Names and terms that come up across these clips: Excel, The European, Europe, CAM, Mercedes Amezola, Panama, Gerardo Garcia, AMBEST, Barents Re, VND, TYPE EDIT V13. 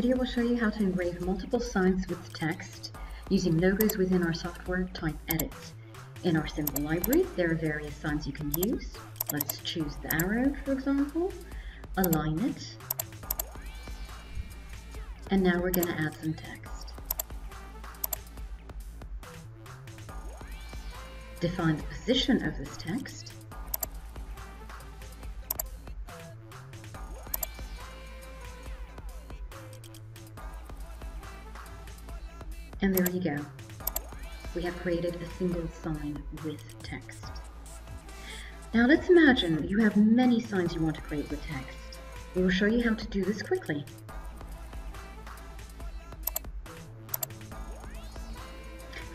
video will show you how to engrave multiple signs with text using logos within our software type edits. In our symbol library, there are various signs you can use. Let's choose the arrow, for example, align it, and now we're going to add some text. Define the position of this text, and there you go. We have created a single sign with text. Now let's imagine you have many signs you want to create with text. We will show you how to do this quickly.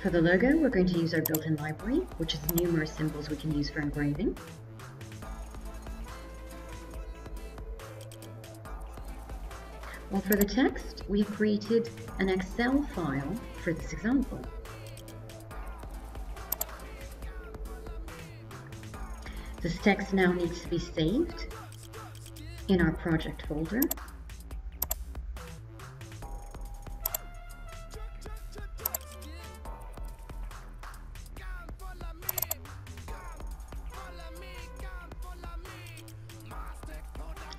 For the logo, we're going to use our built-in library, which has numerous symbols we can use for engraving. Well, for the text, we've created an Excel file for this example. This text now needs to be saved in our project folder.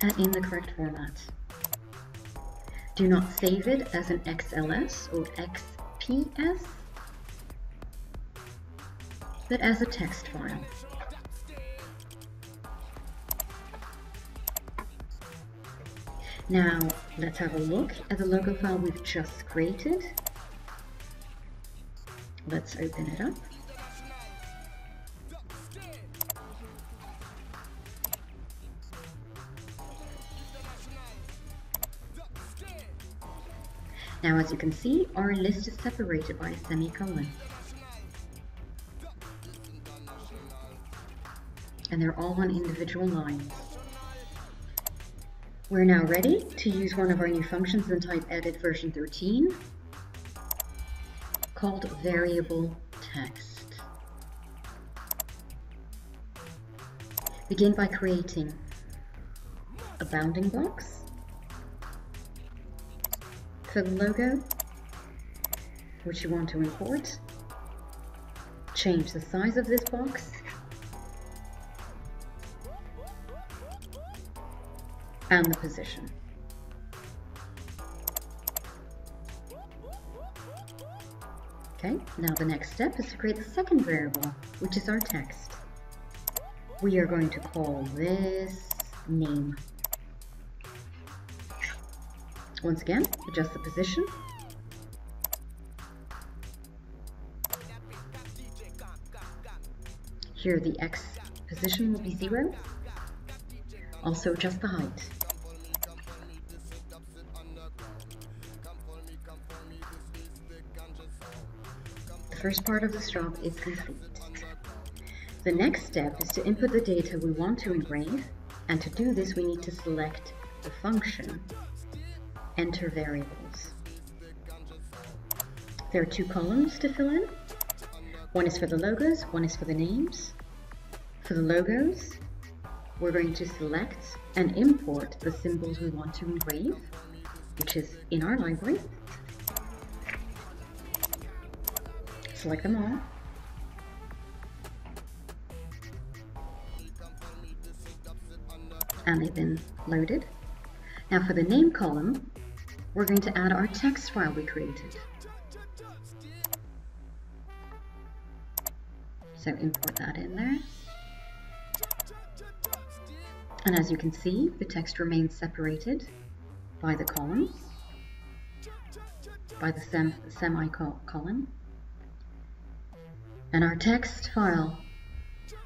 And in the correct format. Do not save it as an XLS or XPS, but as a text file. Now, let's have a look at the logo file we've just created. Let's open it up. Now, as you can see, our list is separated by a semicolon. And they're all on individual lines. We're now ready to use one of our new functions in TYPE EDIT version 13 called Variable Text. Begin by creating a bounding box for the logo, which you want to import. Change the size of this box. And the position. Okay, now the next step is to create the second variable, which is our text. We are going to call this name. Once again, adjust the position. Here the X position will be 0. Also adjust the height. The first part of this job is complete. The next step is to input the data we want to engrave, and to do this we need to select the function Enter Variables. There are two columns to fill in. One is for the logos, one is for the names. For the logos, we're going to select and import the symbols we want to engrave, which is in our library. Select them all. And they've been loaded. Now for the name column, we're going to add our text file we created. So import that in there. And as you can see, the text remains separated by the columns, by the semicolon, and our text file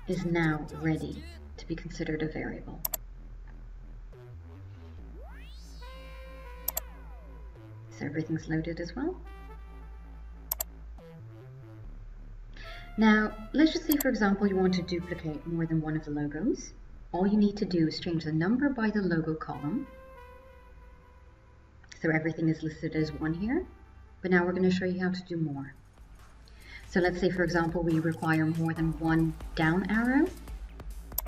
is now ready to be considered a variable. So everything's loaded as well. Now, let's just say, for example, you want to duplicate more than one of the logos. All you need to do is change the number by the logo column. So everything is listed as 1 here, but now we're going to show you how to do more. So let's say, for example, we require more than one down arrow.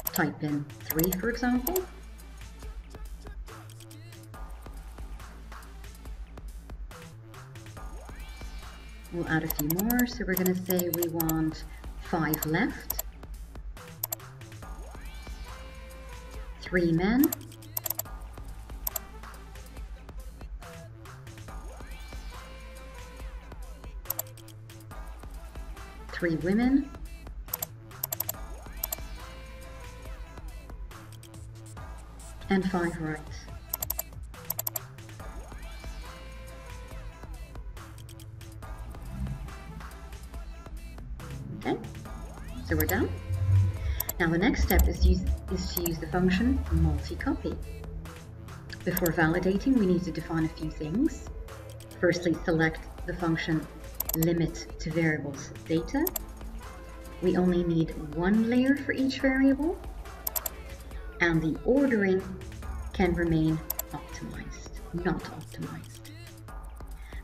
Type in 3, for example. We'll add a few more, so we're going to say we want 5 left, 3 men, 3 women, 5 right. Okay, so we're done. Now the next step is to use the function multi-copy. Before validating, we need to define a few things. Firstly, select the function limit to variables data. We only need one layer for each variable, and the ordering can remain optimized, not optimized.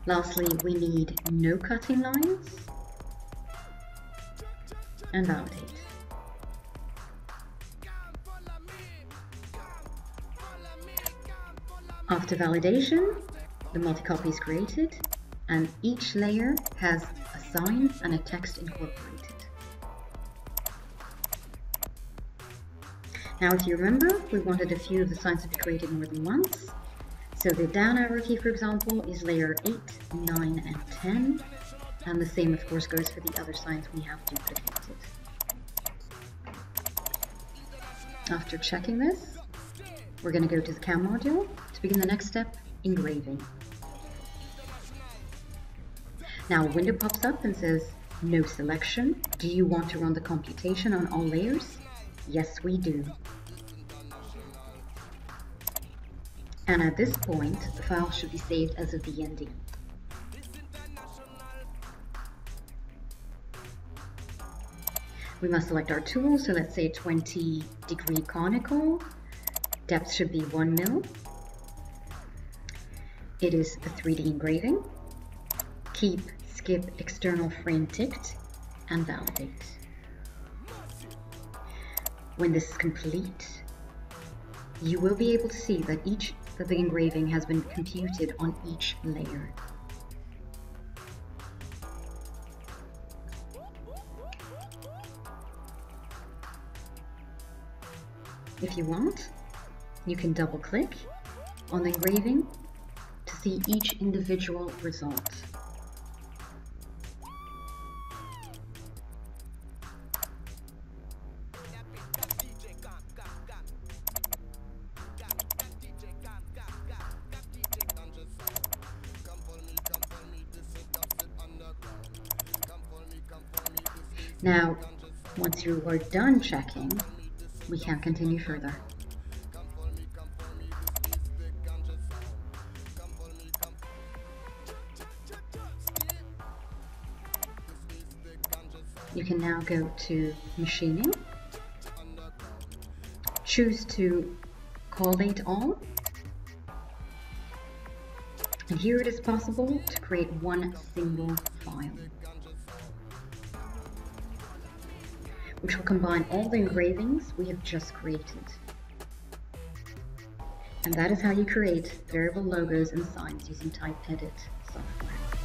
Lastly, we need no cutting lines and validate. After validation, the multi-copy is created and each layer has a sign and a text incorporated. Now, if you remember, we wanted a few of the signs to be created more than once. So the down arrow key, for example, is layer 8, 9, and 10. And the same, of course, goes for the other signs we have duplicated. After checking this, we're going to go to the CAM module to begin the next step, engraving. Now, a window pops up and says, no selection. Do you want to run the computation on all layers? Yes, we do. And at this point, the file should be saved as a VND. We must select our tool, so let's say 20-degree conical. Depth should be 1 mil. It is a 3D engraving. Keep, skip, external frame ticked, and validate. When this is complete, you will be able to see that the engraving has been computed on each layer. If you want, you can double-click on the engraving to see each individual result. Now, once you are done checking, we can continue further. You can now go to machining, choose to collate all, and here it is possible to create one single file, which will combine all the engravings we have just created. And that is how you create variable logos and signs using TYPE EDIT software.